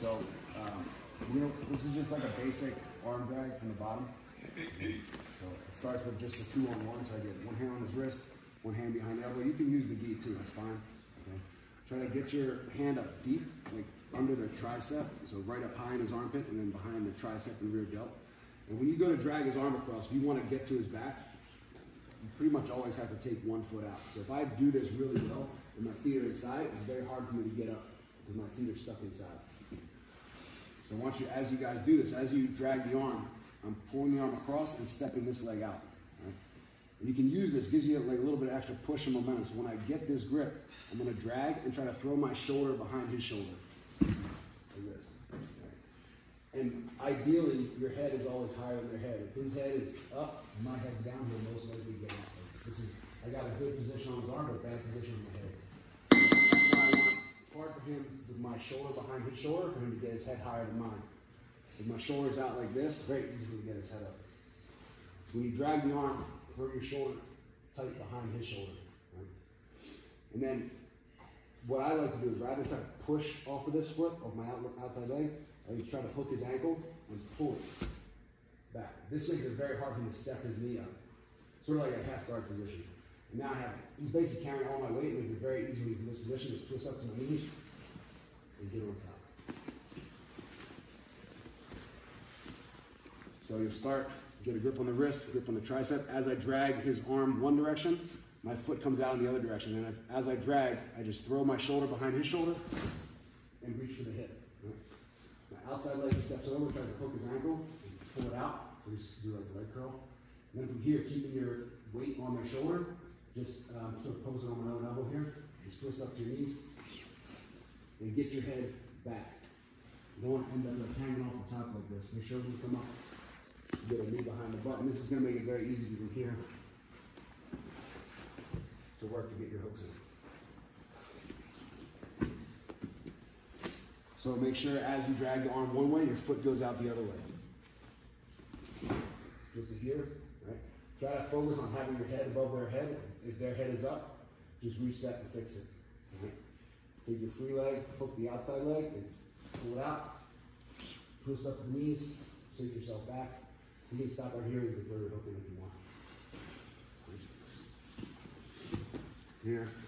So this is just like a basic arm drag from the bottom. So it starts with just a 2-on-1, so I get one hand on his wrist, one hand behind the elbow. You can use the gi too, that's fine. Okay. Try to get your hand up deep, like under the tricep, so right up high in his armpit and then behind the tricep and rear delt. And when you go to drag his arm across, if you want to get to his back, you pretty much always have to take one foot out. So if I do this really well and my feet are inside, it's very hard for me to get up because my feet are stuck inside. So I want you, as you guys do this, as you drag the arm, I'm pulling the arm across and stepping this leg out. Right? And you can use this, gives you like a little bit of extra push and momentum. So when I get this grip, I'm going to drag and try to throw my shoulder behind his shoulder. Like this. Right? And ideally, your head is always higher than their head. If his head is up, my head's down, he'll most likely get out. Like this is, I got a good position on his arm, but a bad position on my head. It's hard for him with my shoulder behind his shoulder for him to get his head higher than mine. If my shoulder's out like this, very easy to get his head up. So when you drag the arm, throw your shoulder tight behind his shoulder. Right? And then what I like to do is rather than try to push off of this foot, of my outside leg, I just try to hook his ankle and pull it back. This makes it very hard for him to step his knee up. Sort of like a half guard position. And now I have it. He's basically carrying all my weight. It makes it very easy from this position. Just twist up to my knees and get on top. So you'll start, get a grip on the wrist, grip on the tricep. As I drag his arm one direction, my foot comes out in the other direction. And as I drag, I just throw my shoulder behind his shoulder and reach for the hip. Right? My outside leg steps over, tries to hook his ankle, pull it out. We just do like a leg curl. And then from here, keeping your weight on their shoulder, just sort of posing on my own elbow here. Just twist up to your knees and get your head back. You don't want to end up like hanging off the top like this. Make sure you come up. Get a knee behind the butt, and this is going to make it very easy from here to work to get your hooks in. So make sure as you drag the arm one way, your foot goes out the other way. Get to here, right? Try to focus on having your head above their head. If their head is up, just reset and fix it. Right? Take your free leg, hook the outside leg, and pull it out. Twist up the knees. Sit yourself back. You can stop right here with the third hook if you want. Here.